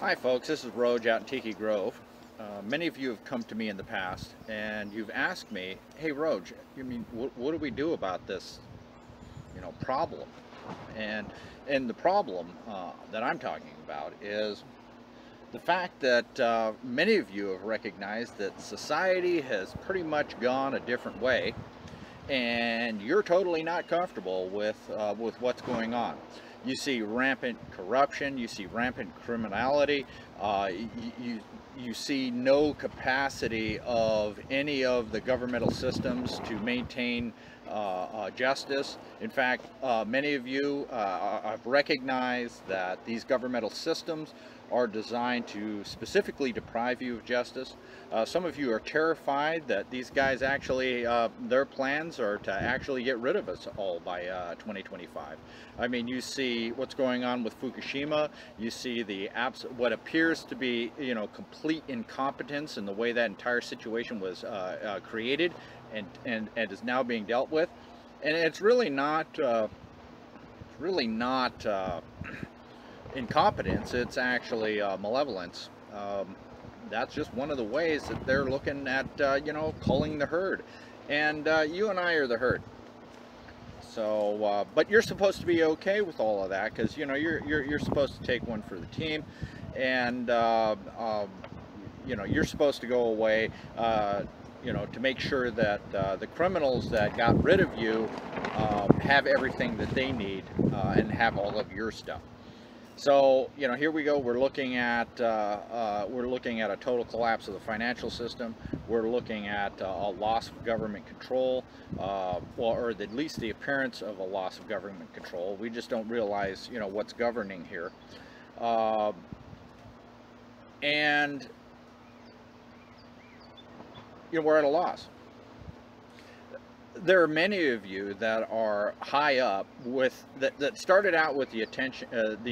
Hi folks, this is Roage out in Tiki Grove. Many of you have come to me in the past and you've asked me, hey Roage, I mean, what do we do about this, you know, problem? And the problem that I'm talking about is the fact that many of you have recognized that society has pretty much gone a different way and you're totally not comfortable with what's going on. You see rampant corruption, you see rampant criminality, you see no capacity of any of the governmental systems to maintain justice. In fact, many of you have recognized that these governmental systems are designed to specifically deprive you of justice. Some of you are terrified that these guys actually, their plans are to actually get rid of us all by 2025. I mean, you see what's going on with Fukushima, you see what appears to be, you know, complete incompetence in the way that entire situation was created and is now being dealt with. And it's really not, incompetence, it's actually malevolence. That's just one of the ways that they're looking at, you know, culling the herd. And you and I are the herd. So, but you're supposed to be okay with all of that because, you know, you're supposed to take one for the team. And, you know, you're supposed to go away, you know, to make sure that the criminals that got rid of you have everything that they need and have all of your stuff. So, you know, here we go. We're looking at a total collapse of the financial system. We're looking at a loss of government control, or at least the appearance of a loss of government control. We just don't realize, you know, what's governing here. And, you know, we're at a loss. There are many of you that are high up with that started out with the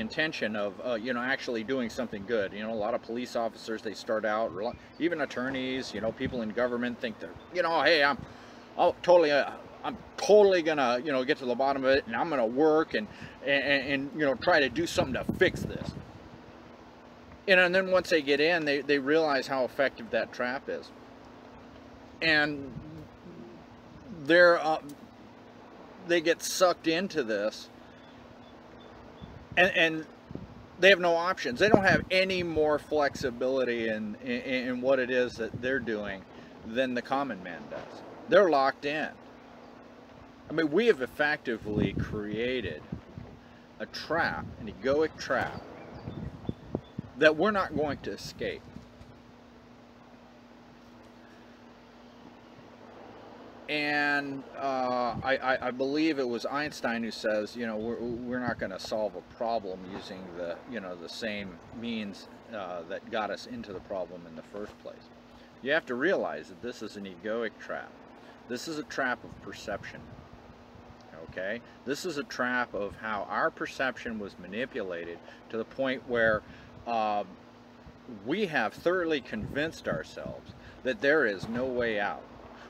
intention of you know, actually doing something good. You know, a lot of police officers, they start out, or even attorneys, you know, people in government think they're, you know, hey, I'm totally gonna, you know, get to the bottom of it, and I'm gonna work and you know, try to do something to fix this. And then once they get in, they realize how effective that trap is, and they get sucked into this, and they have no options. They don't have any more flexibility in what it is that they're doing than the common man does. They're locked in. I mean, we have effectively created a trap, an egoic trap, that we're not going to escape. And I believe it was Einstein who says, you know, we're not going to solve a problem using the, you know, the same means that got us into the problem in the first place. You have to realize that this is an egoic trap. This is a trap of perception. Okay? This is a trap of how our perception was manipulated to the point where we have thoroughly convinced ourselves that there is no way out.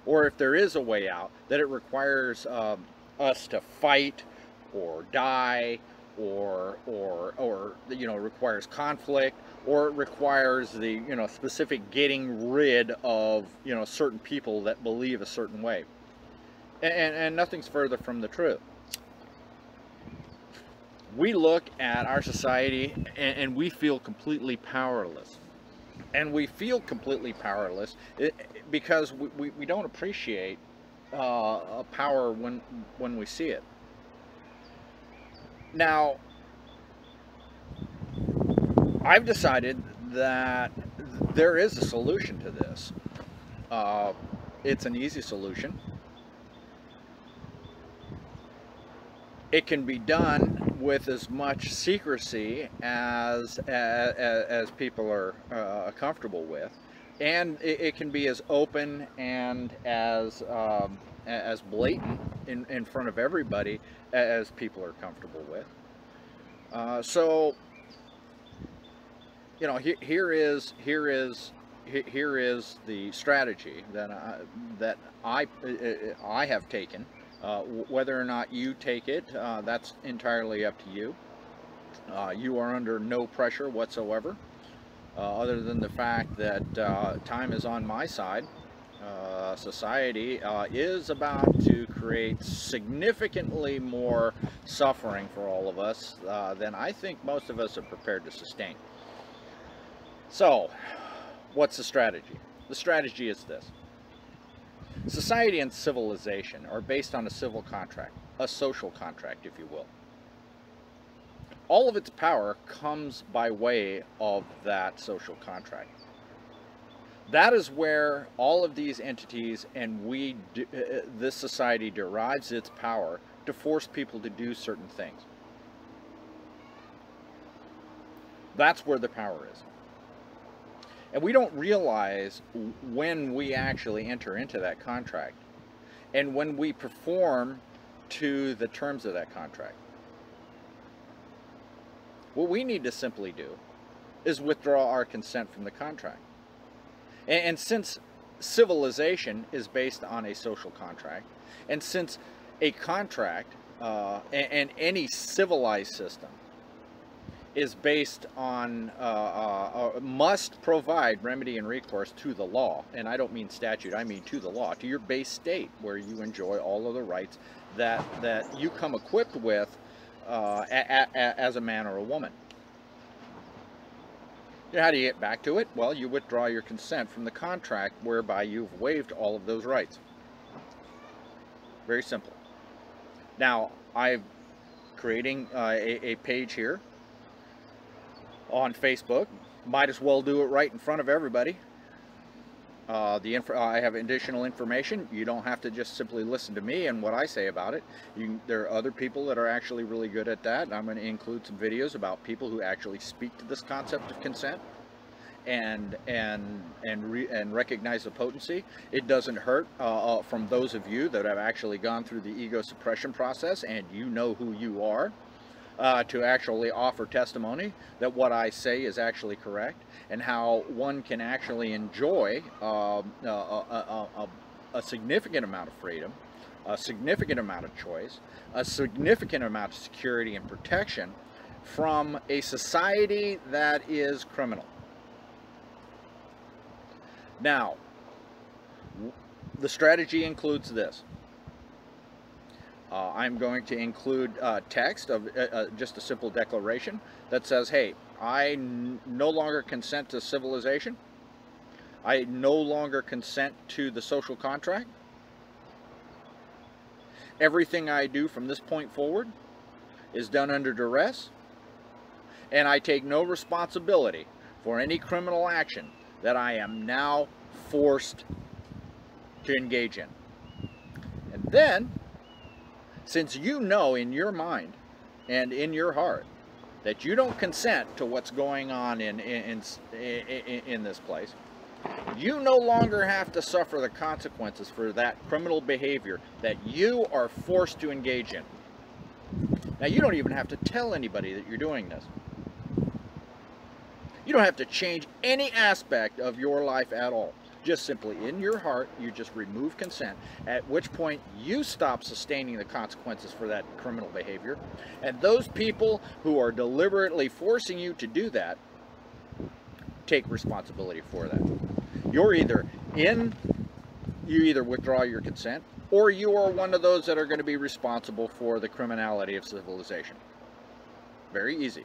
Or if there is a way out, that it requires us to fight or die, or you know, requires conflict, or it requires the, you know, specific getting rid of, you know, certain people that believe a certain way, and nothing's further from the truth. We look at our society and we feel completely powerless. And we feel completely powerless because we don't appreciate power when we see it. Now, I've decided that there is a solution to this. It's an easy solution. It can be done with as much secrecy as people are comfortable with, and it can be as open and as blatant in front of everybody as people are comfortable with. So, you know, here is the strategy that I have taken. Whether or not you take it, that's entirely up to you. You are under no pressure whatsoever. other than the fact that time is on my side. Society is about to create significantly more suffering for all of us than I think most of us are prepared to sustain. So, what's the strategy? The strategy is this. Society and civilization are based on a civil contract, a social contract, if you will. All of its power comes by way of that social contract. That is where all of these entities and this society derives its power to force people to do certain things. That's where the power is. And we don't realize when we actually enter into that contract and when we perform to the terms of that contract. What we need to simply do is withdraw our consent from the contract. And since civilization is based on a social contract, and since a contract and any civilized system is based on, must provide remedy and recourse to the law, and I don't mean statute, I mean to the law, to your base state where you enjoy all of the rights that you come equipped with as a man or a woman. How do you get back to it? Well, you withdraw your consent from the contract whereby you've waived all of those rights. Very simple. Now, I'm creating a page here on Facebook. Might as well do it right in front of everybody. I have additional information. You don't have to just simply listen to me and what I say about it. There are other people that are actually really good at that. I'm going to include some videos about people who actually speak to this concept of consent and recognize the potency. It doesn't hurt from those of you that have actually gone through the ego suppression process and you know who you are. To actually offer testimony that what I say is actually correct and how one can actually enjoy a significant amount of freedom, a significant amount of choice, a significant amount of security and protection from a society that is criminal. Now, the strategy includes this. I'm going to include text of just a simple declaration that says, hey, I no longer consent to civilization. I no longer consent to the social contract. Everything I do from this point forward is done under duress. And I take no responsibility for any criminal action that I am now forced to engage in. And then, since you know in your mind and in your heart that you don't consent to what's going on in this place, you no longer have to suffer the consequences for that criminal behavior that you are forced to engage in. Now, you don't even have to tell anybody that you're doing this. You don't have to change any aspect of your life at all. Just simply in your heart, you just remove consent, at which point you stop sustaining the consequences for that criminal behavior. And those people who are deliberately forcing you to do that, take responsibility for that. You're you either withdraw your consent, or you are one of those that are going to be responsible for the criminality of civilization. Very easy.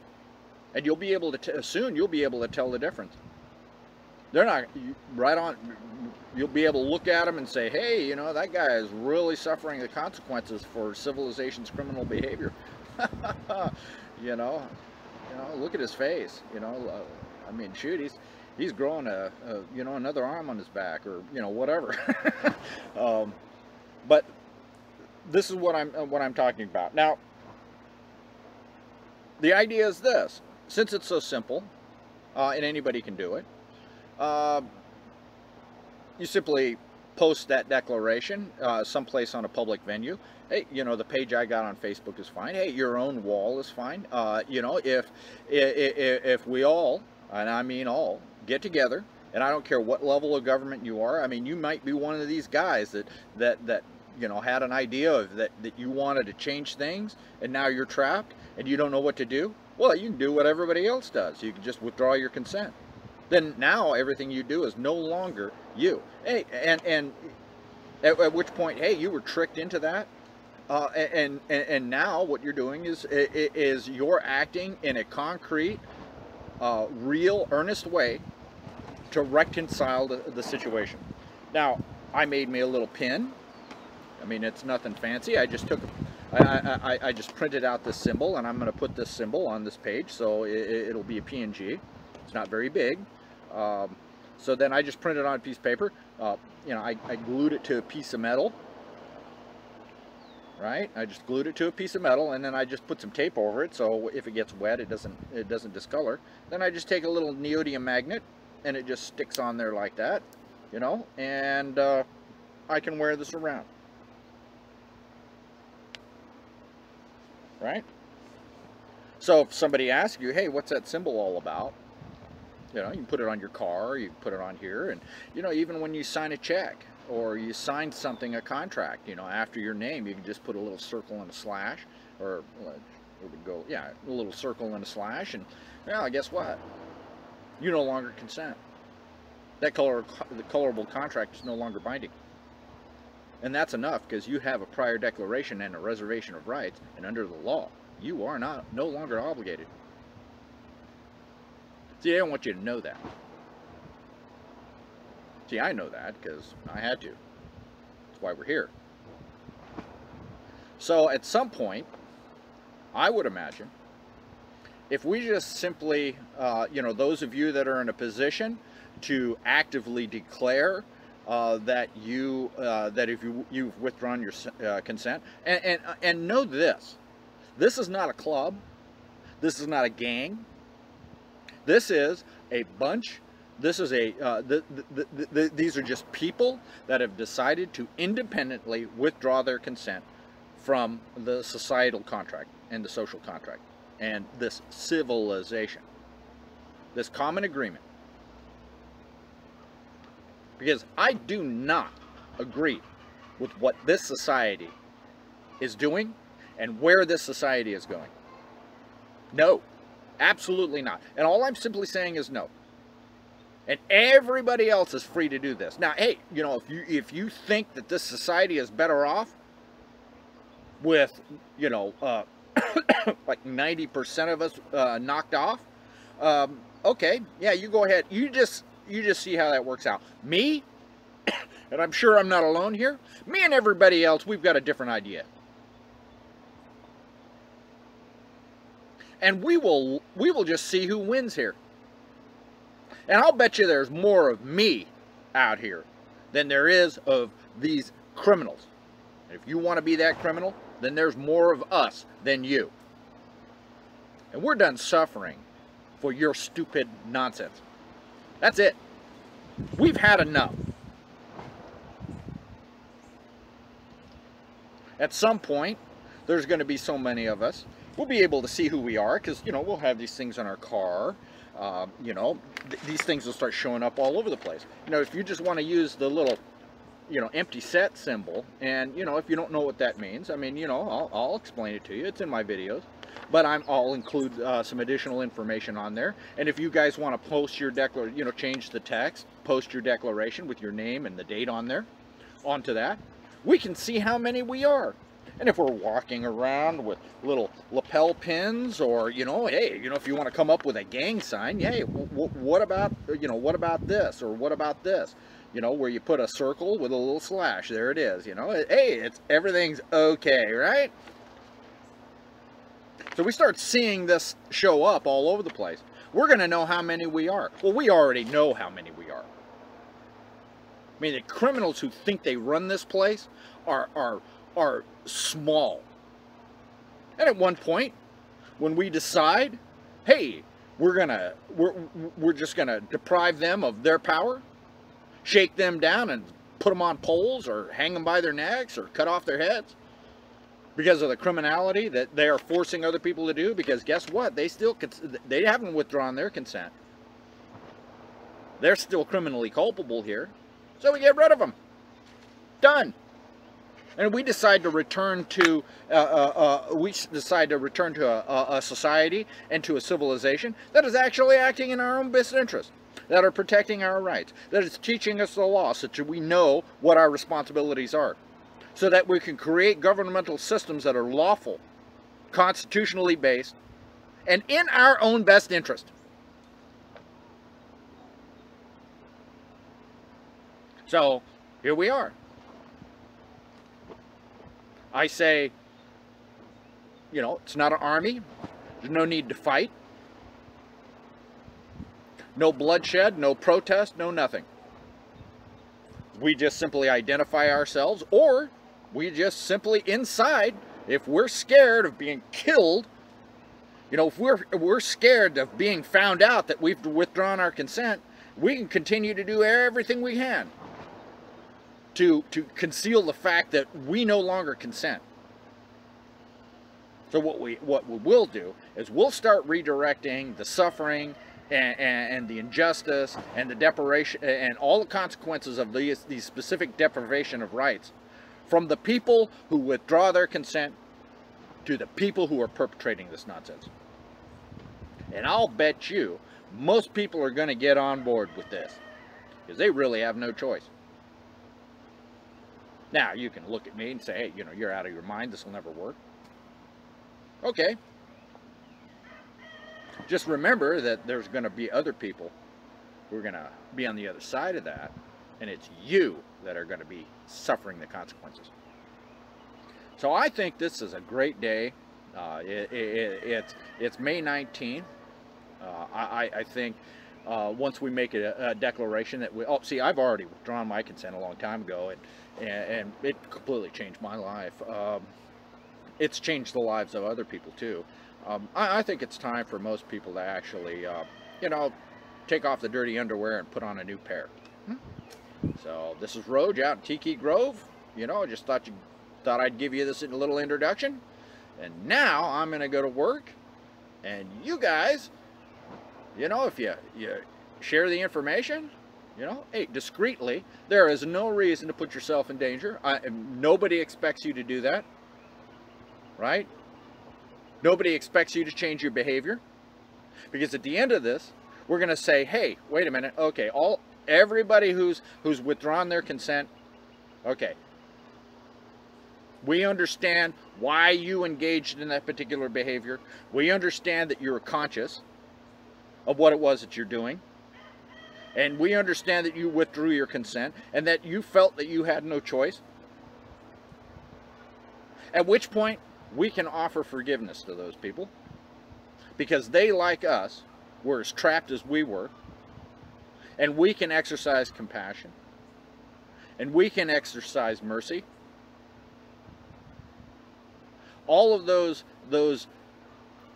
And you'll be able to, soon you'll be able to tell the difference. They're not right on. You'll be able to look at them and say, hey, you know, that guy is really suffering the consequences for civilization's criminal behavior. you know, look at his face. You know, I mean, shoot, he's growing a you know, another arm on his back, or you know, whatever. But this is what I'm talking about now. The idea is this: since it's so simple, and anybody can do it. You simply post that declaration someplace on a public venue. Hey, you know, the page I got on Facebook is fine. Hey, your own wall is fine. You know, if we all, and I mean all, get together, and I don't care what level of government you are. I mean, you might be one of these guys that you know, had an idea of that you wanted to change things, and now you're trapped and you don't know what to do. Well, you can do what everybody else does. You can just withdraw your consent. then now everything you do is no longer you. Hey, and at which point, hey, you were tricked into that, and now what you're doing is you're acting in a concrete, real, earnest way to reconcile the situation. Now, I made me a little pin. I mean, it's nothing fancy. I just took, I just printed out this symbol, and I'm going to put this symbol on this page, so it'll be a PNG. It's not very big. So then I just printed on a piece of paper. You know, I glued it to a piece of metal. Right? I just glued it to a piece of metal, and then I just put some tape over it, so if it gets wet, it doesn't discolor. Then I just take a little neodymium magnet, and it just sticks on there like that, you know. And I can wear this around. Right? So if somebody asks you, hey, what's that symbol all about? You know, you can put it on your car, you can put it on here, and, you know, even when you sign a check or you sign something, a contract, you know, after your name, you can just put a little circle and a slash, or it would go, yeah, a little circle and a slash, and, well, guess what? You no longer consent. That the colorable contract is no longer binding. And that's enough, because you have a prior declaration and a reservation of rights, and under the law, you are no longer obligated. See, I don't want you to know that. See, I know that because I had to. That's why we're here. So at some point, I would imagine, if we just simply, you know, those of you that are in a position to actively declare that if you've withdrawn your consent, and know this, this is not a club, this is not a gang, this is a bunch. This is a these are just people that have decided to independently withdraw their consent from the societal contract and the social contract and this civilization, this common agreement. Because I do not agree with what this society is doing and where this society is going. No, absolutely not. And all I'm simply saying is no. And everybody else is free to do this. Now, hey, you know, if you think that this society is better off with, you know, like 90% of us knocked off, okay, yeah, you go ahead. You just see how that works out. Me, and I'm sure I'm not alone here, me and everybody else, we've got a different idea. And we will just see who wins here. And I'll bet you there's more of me out here than there is of these criminals. And if you want to be that criminal, then there's more of us than you. And we're done suffering for your stupid nonsense. That's it. We've had enough. At some point, there's going to be so many of us. We'll be able to see who we are because, you know, we'll have these things on our car. You know, these things will start showing up all over the place. You know, if you just want to use the little, you know, empty set symbol, and, you know, if you don't know what that means, I mean, you know, I'll explain it to you. It's in my videos. But I'll include some additional information on there. And if you guys want to post your declaration, you know, change the text, post your declaration with your name and the date on there, onto that, we can see how many we are. And if we're walking around with little lapel pins, or, you know, hey, you know, if you want to come up with a gang sign, hey, what about, you know, what about this, or what about this, you know, where you put a circle with a little slash, there it is, you know, hey, it's, everything's okay, right? So we start seeing this show up all over the place. We're going to know how many we are. Well, we already know how many we are. I mean, the criminals who think they run this place are small. And at one point, when we decide, hey, we're just gonna deprive them of their power, shake them down and put them on poles or hang them by their necks or cut off their heads because of the criminality that they are forcing other people to do, because guess what? They haven't withdrawn their consent. They're still criminally culpable here. So we get rid of them. Done. And we decide to return to a society and to a civilization that is actually acting in our own best interest. that are protecting our rights, that is teaching us the law so that we know what our responsibilities are, so that we can create governmental systems that are lawful, constitutionally based, and in our own best interest. So, here we are. I say, you know, it's not an army. There's no need to fight. No bloodshed, no protest, no nothing. We just simply identify ourselves, or we just simply inside, if we're scared of being killed, you know, if we're scared of being found out that we've withdrawn our consent, we can continue to do everything we can to conceal the fact that we no longer consent. So what we will do is we'll start redirecting the suffering and the injustice and the deprivation and all the consequences of these specific deprivation of rights from the people who withdraw their consent to the people who are perpetrating this nonsense. And I'll bet you most people are going to get on board with this because they really have no choice. Now, you can look at me and say, hey, you know, you're out of your mind, this will never work. Okay. Just remember that there's going to be other people who are going to be on the other side of that, and it's you that are going to be suffering the consequences. So I think this is a great day. It's May 19th. I think once we make a declaration that we... Oh, see, I've already withdrawn my consent a long time ago, and it completely changed my life. It's changed the lives of other people, too. I think it's time for most people to actually, you know, take off the dirty underwear and put on a new pair. So, this is Roage out in Tiki Grove. You know, I just thought I'd give you this little introduction. And now I'm going to go to work. And you guys, you know, if you share the information, you know, hey, discreetly, there is no reason to put yourself in danger. Nobody expects you to do that, right? Nobody expects you to change your behavior. Because at the end of this, we're going to say, hey, wait a minute, okay, everybody who's withdrawn their consent, okay, we understand why you engaged in that particular behavior. We understand that you're conscious of what it was that you're doing. And we understand that you withdrew your consent and that you felt that you had no choice. At which point, we can offer forgiveness to those people because they, like us, were as trapped as we were, and we can exercise compassion, and we can exercise mercy. All of those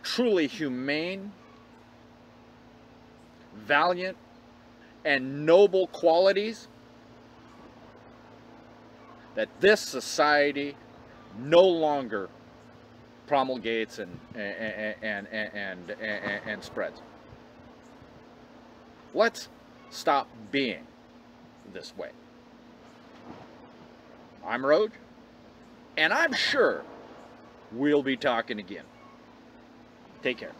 truly humane, valiant, and noble qualities that this society no longer promulgates and spreads. Let's stop being this way. I'm Roage, and I'm sure we'll be talking again. Take care.